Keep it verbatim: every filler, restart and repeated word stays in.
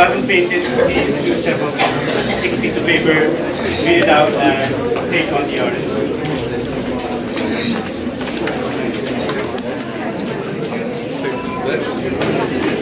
haven't painted, please use a thick piece of paper, read it out, and take on the artist. Thank you.